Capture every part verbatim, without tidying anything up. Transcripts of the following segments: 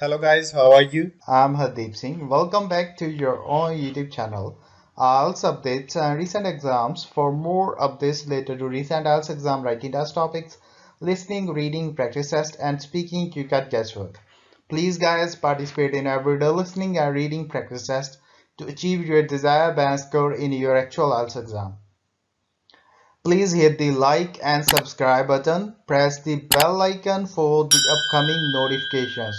Hello guys, how are you? I'm Hardeep Singh. Welcome back to your own YouTube channel. I E L T S updates and recent exams. For more updates related to recent I E L T S exam writing test topics, listening, reading, practice test and speaking Q CAT guesswork. Please guys, participate in everyday listening and reading practice test to achieve your desired band score in your actual I E L T S exam. Please hit the like and subscribe button. Press the bell icon for the upcoming notifications.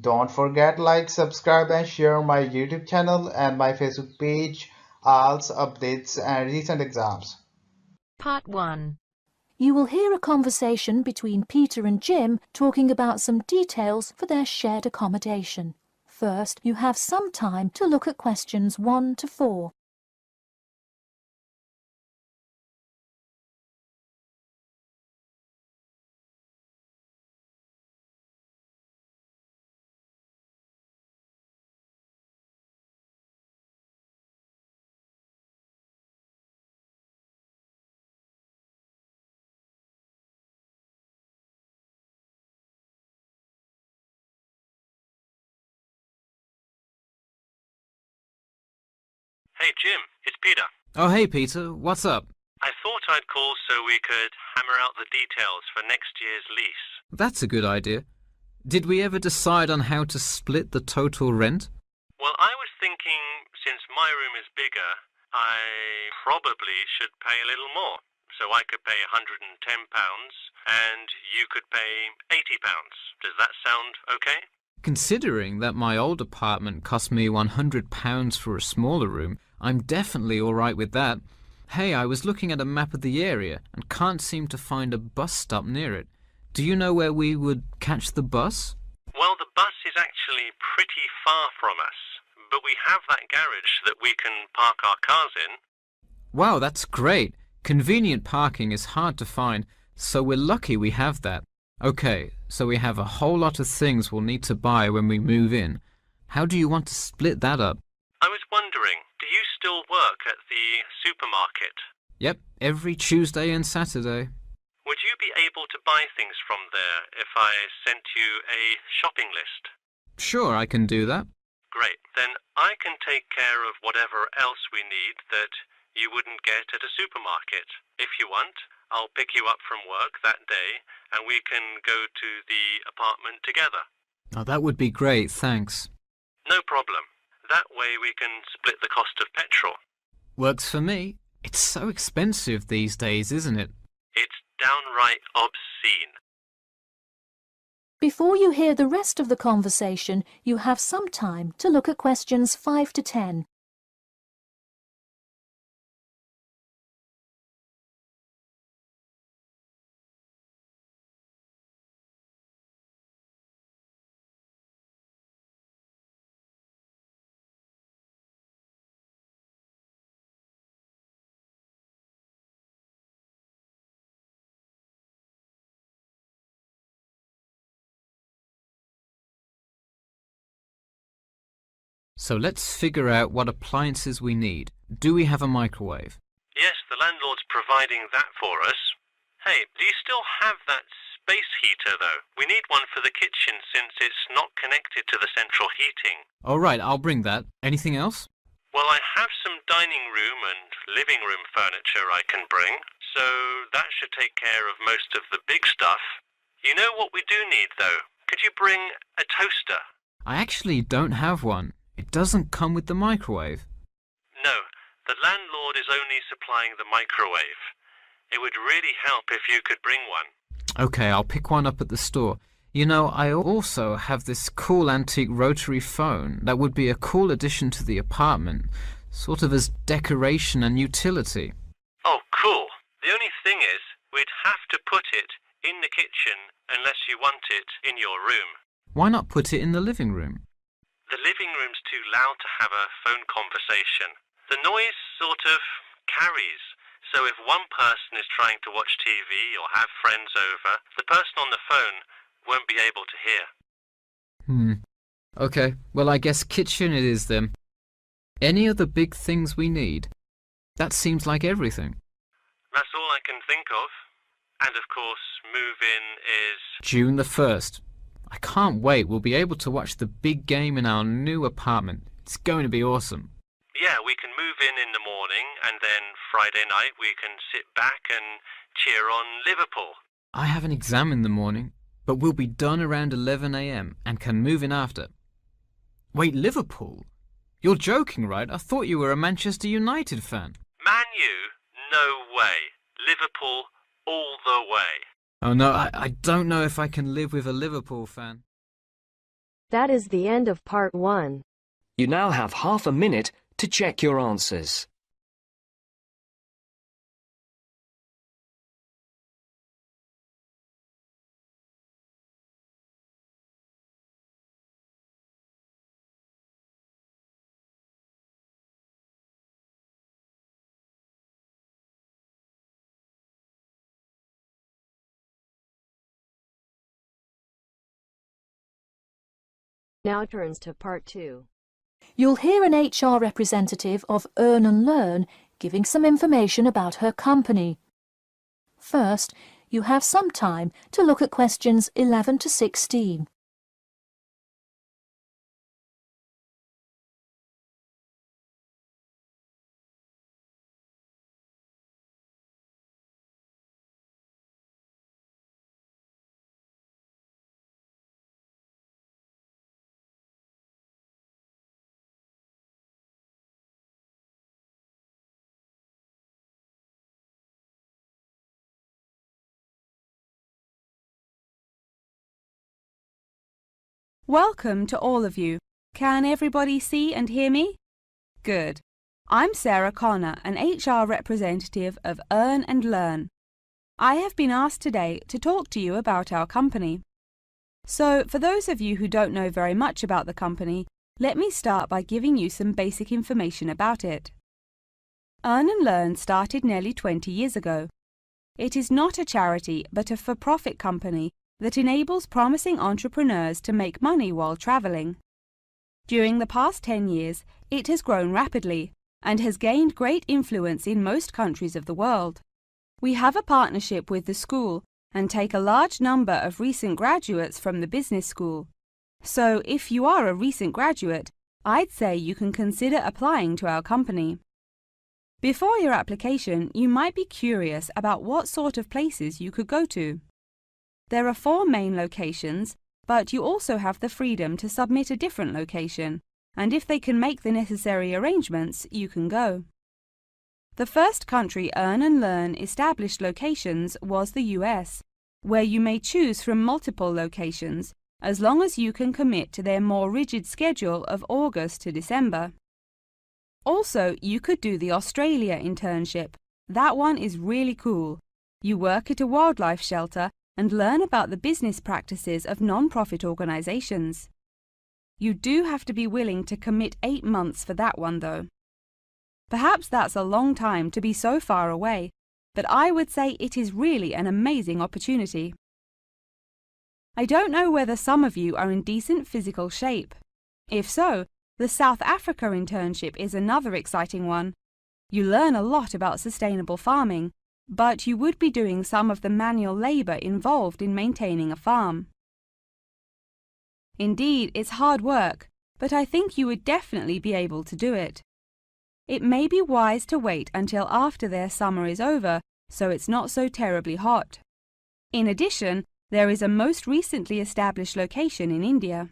Don't forget like, subscribe and share my YouTube channel and my Facebook page, I E L T S updates and recent exams. Part one. You will hear a conversation between Peter and Jim talking about some details for their shared accommodation. First, you have some time to look at questions one to four. Hey Jim, it's Peter. Oh hey Peter, what's up? I thought I'd call so we could hammer out the details for next year's lease. That's a good idea. Did we ever decide on how to split the total rent? Well, I was thinking since my room is bigger, I probably should pay a little more. So I could pay one hundred and ten pounds and you could pay eighty pounds. Does that sound okay? Considering that my old apartment cost me one hundred pounds for a smaller room, I'm definitely alright with that. Hey, I was looking at a map of the area and can't seem to find a bus stop near it. Do you know where we would catch the bus? Well, the bus is actually pretty far from us, but we have that garage that we can park our cars in. Wow, that's great. Convenient parking is hard to find, so we're lucky we have that. Okay, so we have a whole lot of things we'll need to buy when we move in. How do you want to split that up? I was wondering, do you still work at the supermarket? Yep, every Tuesday and Saturday. Would you be able to buy things from there if I sent you a shopping list? Sure, I can do that. Great, then I can take care of whatever else we need that you wouldn't get at a supermarket. If you want, I'll pick you up from work that day and we can go to the apartment together. Oh, that would be great, thanks. No problem. That way we can split the cost of petrol. Works for me. It's so expensive these days, isn't it? It's downright obscene. Before you hear the rest of the conversation, you have some time to look at questions five to ten. So let's figure out what appliances we need. Do we have a microwave? Yes, the landlord's providing that for us. Hey, do you still have that space heater though? We need one for the kitchen since it's not connected to the central heating. Alright, I'll bring that. Anything else? Well, I have some dining room and living room furniture I can bring, so that should take care of most of the big stuff. You know what we do need though? Could you bring a toaster? I actually don't have one. It doesn't come with the microwave. No, the landlord is only supplying the microwave. It would really help if you could bring one. Okay, I'll pick one up at the store. You know, I also have this cool antique rotary phone that would be a cool addition to the apartment, sort of as decoration and utility. Oh, cool. The only thing is, we'd have to put it in the kitchen unless you want it in your room. Why not put it in the living room? The living room's too loud to have a phone conversation. The noise sort of carries, so if one person is trying to watch T V or have friends over, the person on the phone won't be able to hear. Hmm. Okay, well I guess kitchen it is then. Any other big things we need? That seems like everything. That's all I can think of. And of course, move-in is June the first. I can't wait. We'll be able to watch the big game in our new apartment. It's going to be awesome. Yeah, we can move in in the morning, and then Friday night we can sit back and cheer on Liverpool. I have an exam in the morning, but we'll be done around eleven a m and can move in after. Wait, Liverpool? You're joking, right? I thought you were a Manchester United fan. Man U? No way. Liverpool all the way. Oh no, I, I don't know if I can live with a Liverpool fan. That is the end of part one. You now have half a minute to check your answers. Now turns to part two. You'll hear an H R representative of Earn and Learn giving some information about her company. First, you have some time to look at questions eleven to sixteen. Welcome to all of you. Can everybody see and hear me? Good. I'm Sarah Connor, an H R representative of Earn and Learn. I have been asked today to talk to you about our company. So, for those of you who don't know very much about the company, let me start by giving you some basic information about it. Earn and Learn started nearly twenty years ago. It is not a charity, but a for-profit company that enables promising entrepreneurs to make money while travelling. During the past ten years, it has grown rapidly and has gained great influence in most countries of the world. We have a partnership with the school and take a large number of recent graduates from the business school. So if you are a recent graduate, I'd say you can consider applying to our company. Before your application, you might be curious about what sort of places you could go to. There are four main locations, but you also have the freedom to submit a different location, and if they can make the necessary arrangements, you can go. The first country Earn and Learn established locations was the U S, where you may choose from multiple locations, as long as you can commit to their more rigid schedule of August to December. Also, you could do the Australia internship. That one is really cool. You work at a wildlife shelter and learn about the business practices of non-profit organisations. You do have to be willing to commit eight months for that one though. Perhaps that's a long time to be so far away, but I would say it is really an amazing opportunity. I don't know whether some of you are in decent physical shape. If so, the South Africa internship is another exciting one. You learn a lot about sustainable farming, but you would be doing some of the manual labour involved in maintaining a farm. Indeed, it's hard work, but I think you would definitely be able to do it. It may be wise to wait until after their summer is over, so it's not so terribly hot. In addition, there is a most recently established location in India.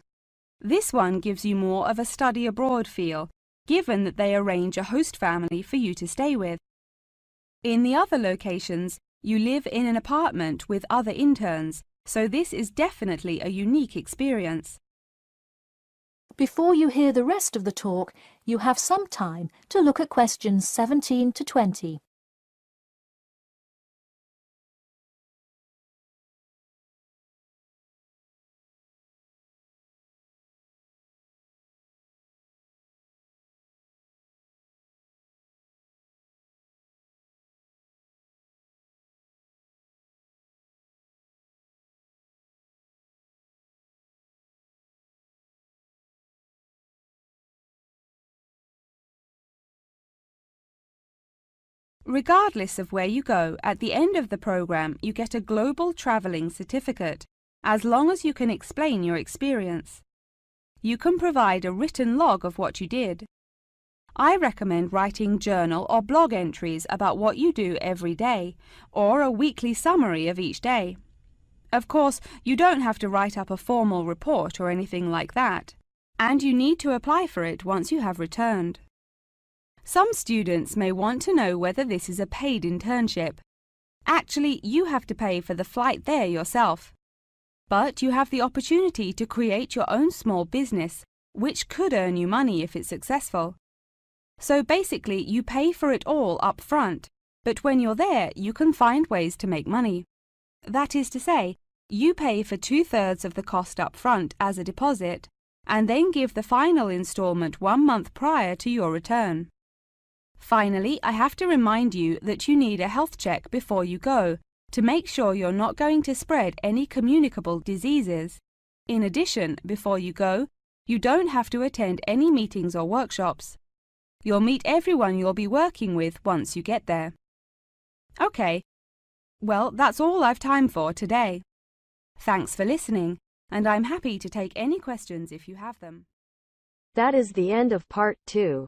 This one gives you more of a study abroad feel, given that they arrange a host family for you to stay with. In the other locations, you live in an apartment with other interns, so this is definitely a unique experience. Before you hear the rest of the talk, you have some time to look at questions seventeen to twenty. Regardless of where you go, at the end of the program you get a global travelling certificate, as long as you can explain your experience. You can provide a written log of what you did. I recommend writing journal or blog entries about what you do every day, or a weekly summary of each day. Of course, you don't have to write up a formal report or anything like that, and you need to apply for it once you have returned. Some students may want to know whether this is a paid internship. Actually, you have to pay for the flight there yourself. But you have the opportunity to create your own small business, which could earn you money if it's successful. So basically, you pay for it all up front, but when you're there, you can find ways to make money. That is to say, you pay for two-thirds of the cost up front as a deposit, and then give the final instalment one month prior to your return. Finally, I have to remind you that you need a health check before you go, to make sure you're not going to spread any communicable diseases. In addition, before you go, you don't have to attend any meetings or workshops. You'll meet everyone you'll be working with once you get there. Okay, well, that's all I've time for today. Thanks for listening, and I'm happy to take any questions if you have them. That is the end of part two.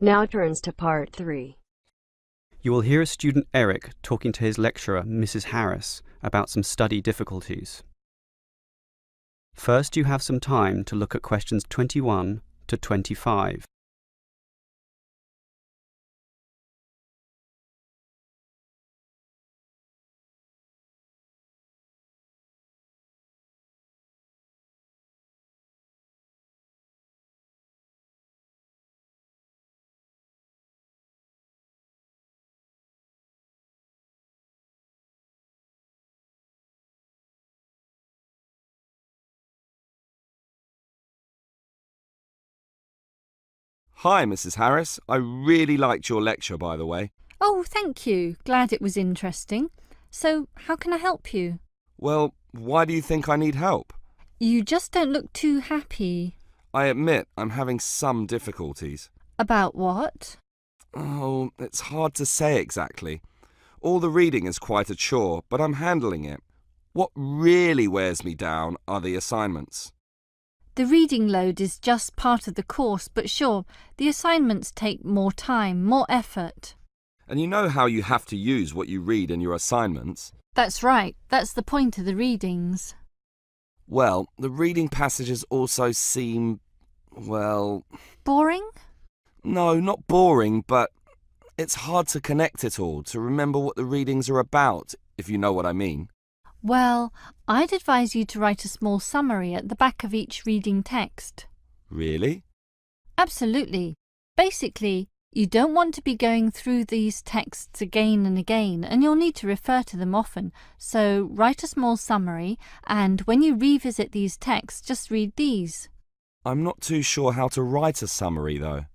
Now turns to part three. You will hear student Eric talking to his lecturer, Missus Harris, about some study difficulties. First, you have some time to look at questions twenty-one to twenty-five. Hi, Missus Harris. I really liked your lecture, by the way. Oh, thank you. Glad it was interesting. So, how can I help you? Well, why do you think I need help? You just don't look too happy. I admit I'm having some difficulties. About what? Oh, it's hard to say exactly. All the reading is quite a chore, but I'm handling it. What really wears me down are the assignments. The reading load is just part of the course, but sure, the assignments take more time, more effort. And you know how you have to use what you read in your assignments? That's right. That's the point of the readings. Well, the reading passages also seem, well... Boring? No, not boring, but it's hard to connect it all, to remember what the readings are about, if you know what I mean. Well, I'd advise you to write a small summary at the back of each reading text. Really? Absolutely. Basically, you don't want to be going through these texts again and again, and you'll need to refer to them often. So write a small summary, and when you revisit these texts, just read these. I'm not too sure how to write a summary, though.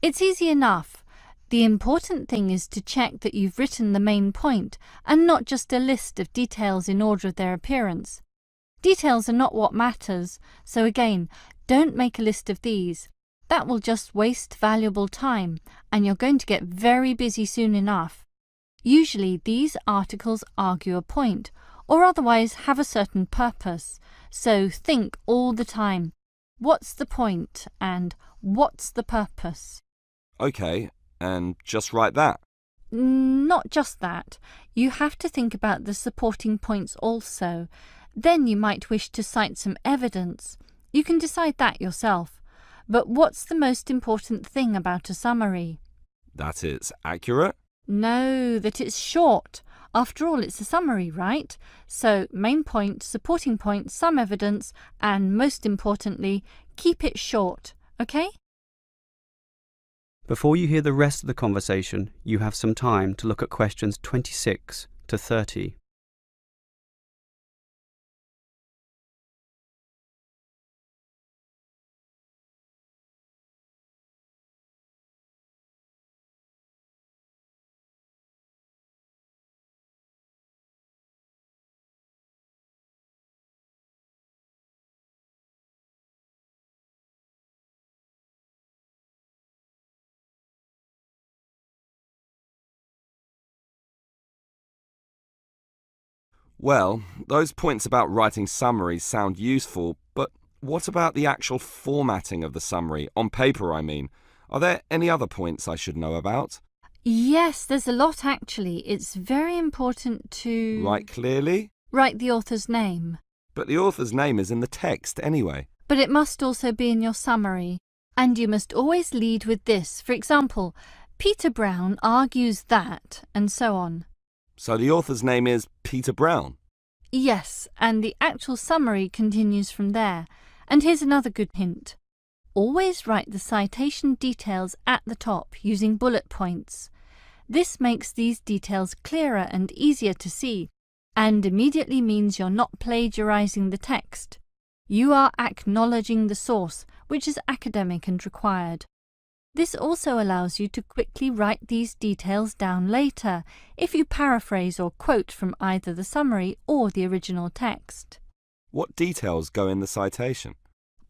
It's easy enough. The important thing is to check that you've written the main point, and not just a list of details in order of their appearance. Details are not what matters, so again, don't make a list of these. That will just waste valuable time, and you're going to get very busy soon enough. Usually these articles argue a point, or otherwise have a certain purpose, so think all the time. What's the point, and what's the purpose? Okay. And just write that? Not just that. You have to think about the supporting points also. Then you might wish to cite some evidence. You can decide that yourself. But what's the most important thing about a summary? That it's accurate? No, that it's short. After all, it's a summary, right? So, main point, supporting point, some evidence, and most importantly, keep it short, okay? Before you hear the rest of the conversation, you have some time to look at questions twenty-six to thirty. Well, those points about writing summaries sound useful, but what about the actual formatting of the summary? On paper, I mean. Are there any other points I should know about? Yes, there's a lot, actually. It's very important to... Write clearly? Write the author's name. But the author's name is in the text anyway. But it must also be in your summary. And you must always lead with this. For example, Peter Brown argues that, and so on. So the author's name is Peter Brown? Yes, and the actual summary continues from there. And here's another good hint. Always write the citation details at the top using bullet points. This makes these details clearer and easier to see, and immediately means you're not plagiarizing the text. You are acknowledging the source, which is academic and required. This also allows you to quickly write these details down later, if you paraphrase or quote from either the summary or the original text. What details go in the citation?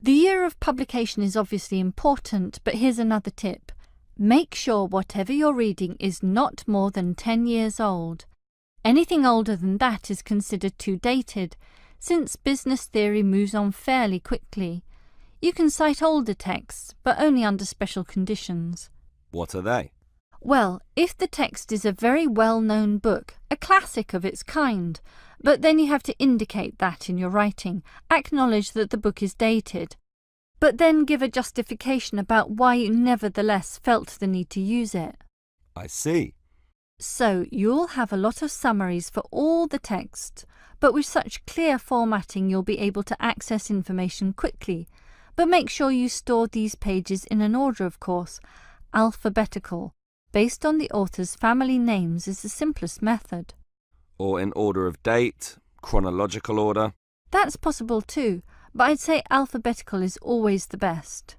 The year of publication is obviously important, but here's another tip. Make sure whatever you're reading is not more than ten years old. Anything older than that is considered too dated, since business theory moves on fairly quickly. You can cite older texts, but only under special conditions. What are they? Well, if the text is a very well-known book, a classic of its kind, but then you have to indicate that in your writing, acknowledge that the book is dated, but then give a justification about why you nevertheless felt the need to use it. I see. So you'll have a lot of summaries for all the text, but with such clear formatting you'll be able to access information quickly, but make sure you store these pages in an order, of course, alphabetical. Based on the author's family names is the simplest method. Or in order of date, chronological order. That's possible too, but I'd say alphabetical is always the best.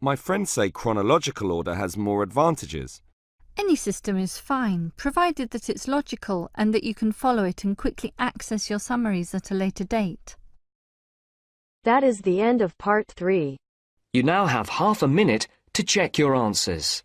My friends say chronological order has more advantages. Any system is fine, provided that it's logical and that you can follow it and quickly access your summaries at a later date. That is the end of part three. You now have half a minute to check your answers.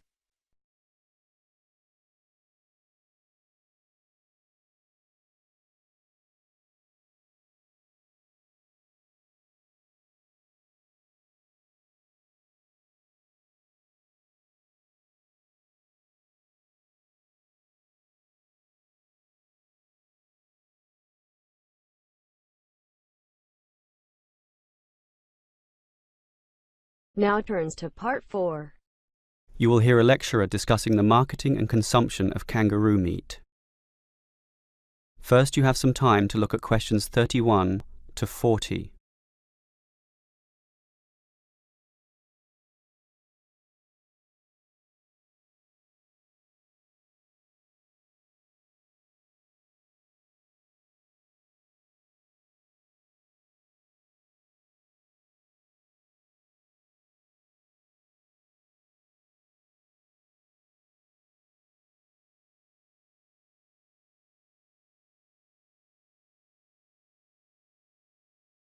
Now turns to part four. You will hear a lecturer discussing the marketing and consumption of kangaroo meat. First, you have some time to look at questions thirty-one to forty.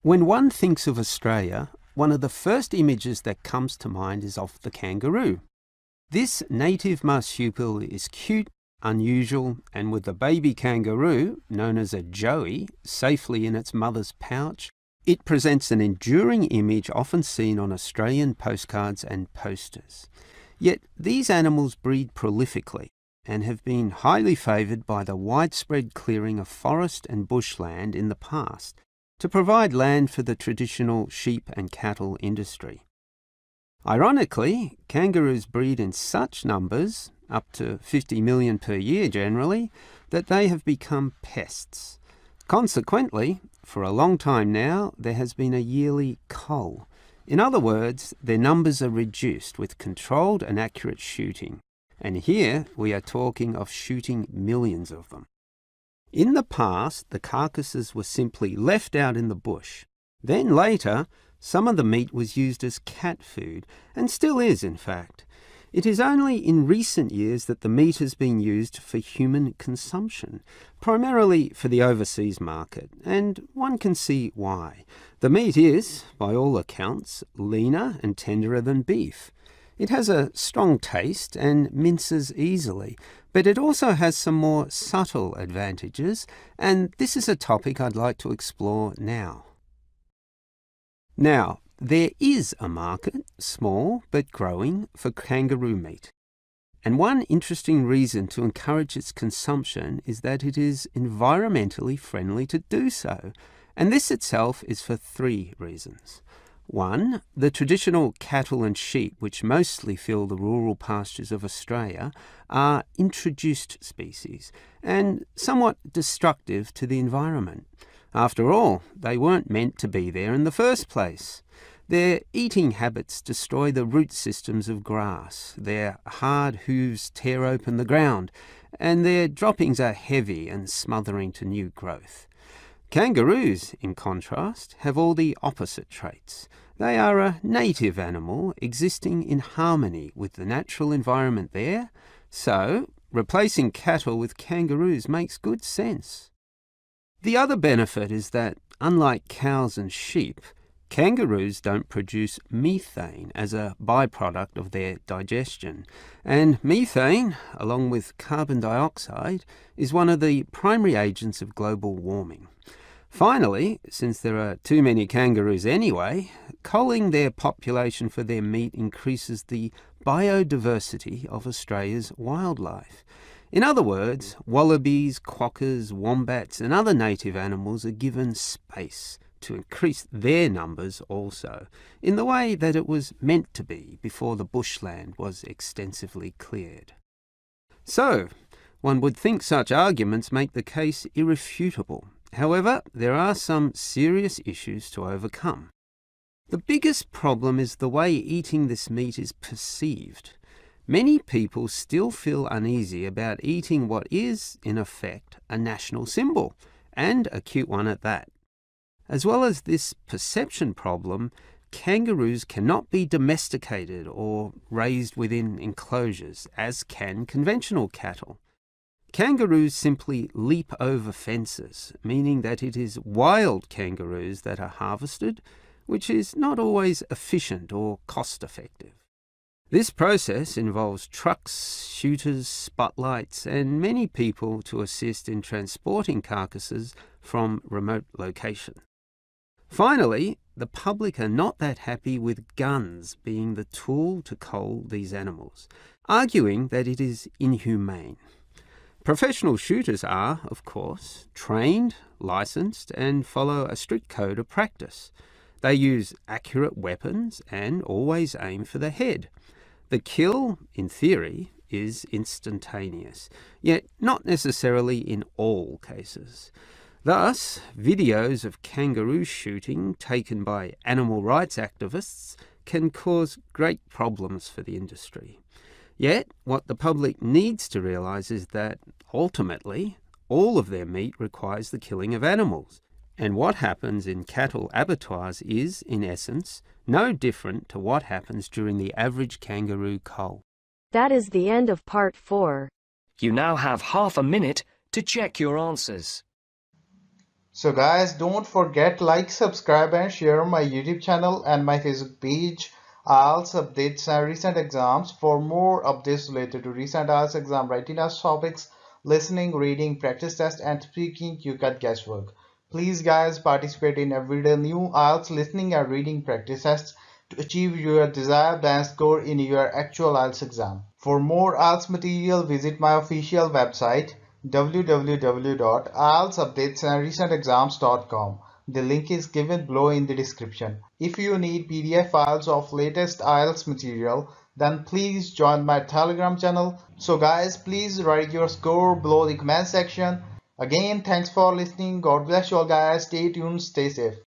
When one thinks of Australia, one of the first images that comes to mind is of the kangaroo. This native marsupial is cute, unusual, and with the baby kangaroo, known as a joey, safely in its mother's pouch, it presents an enduring image often seen on Australian postcards and posters. Yet these animals breed prolifically and have been highly favoured by the widespread clearing of forest and bushland in the past, to provide land for the traditional sheep and cattle industry. Ironically, kangaroos breed in such numbers, up to fifty million per year generally, that they have become pests. Consequently, for a long time now, there has been a yearly cull. In other words, their numbers are reduced with controlled and accurate shooting. And here we are talking of shooting millions of them. In the past, the carcasses were simply left out in the bush. Then later, some of the meat was used as cat food, and still is, in fact. It is only in recent years that the meat has been used for human consumption, primarily for the overseas market, and one can see why. The meat is, by all accounts, leaner and tenderer than beef. It has a strong taste and minces easily, but it also has some more subtle advantages, and this is a topic I'd like to explore now. Now, there is a market, small but growing, for kangaroo meat. And one interesting reason to encourage its consumption is that it is environmentally friendly to do so. And this itself is for three reasons. One, the traditional cattle and sheep, which mostly fill the rural pastures of Australia, are introduced species and somewhat destructive to the environment. After all, they weren't meant to be there in the first place. Their eating habits destroy the root systems of grass, their hard hooves tear open the ground, and their droppings are heavy and smothering to new growth. Kangaroos, in contrast, have all the opposite traits. They are a native animal existing in harmony with the natural environment there, so replacing cattle with kangaroos makes good sense. The other benefit is that, unlike cows and sheep, kangaroos don't produce methane as a byproduct of their digestion, and methane, along with carbon dioxide, is one of the primary agents of global warming. Finally, since there are too many kangaroos anyway, culling their population for their meat increases the biodiversity of Australia's wildlife. In other words, wallabies, quokkas, wombats and other native animals are given space to increase their numbers also, in the way that it was meant to be before the bushland was extensively cleared. So, one would think such arguments make the case irrefutable. However, there are some serious issues to overcome. The biggest problem is the way eating this meat is perceived. Many people still feel uneasy about eating what is, in effect, a national symbol, and a cute one at that. As well as this perception problem, kangaroos cannot be domesticated or raised within enclosures, as can conventional cattle. Kangaroos simply leap over fences, meaning that it is wild kangaroos that are harvested, which is not always efficient or cost-effective. This process involves trucks, shooters, spotlights, and many people to assist in transporting carcasses from remote locations. Finally, the public are not that happy with guns being the tool to cull these animals, arguing that it is inhumane. Professional shooters are, of course, trained, licensed, and follow a strict code of practice. They use accurate weapons and always aim for the head. The kill, in theory, is instantaneous, yet not necessarily in all cases. Thus, videos of kangaroo shooting taken by animal rights activists can cause great problems for the industry. Yet, what the public needs to realise is that, ultimately, all of their meat requires the killing of animals, and what happens in cattle abattoirs is, in essence, no different to what happens during the average kangaroo cull. That is the end of part four. You now have half a minute to check your answers. So guys, don't forget, like, subscribe and share my YouTube channel and my Facebook page, I E L T S updates and recent exams. For more updates related to recent I E L T S exam writing topics, listening, reading, practice test and speaking Q CAT guesswork. Please guys, participate in everyday new I E L T S listening and reading practice tests to achieve your desired band score in your actual I E L T S exam. For more I E L T S material, visit my official website w w w dot I E L T S updates and recent exams dot com. The link is given below in the description. If you need P D F files of latest I E L T S material, then please join my Telegram channel. So guys, please write your score below the comment section. Again, thanks for listening. God bless you all guys. Stay tuned, stay safe.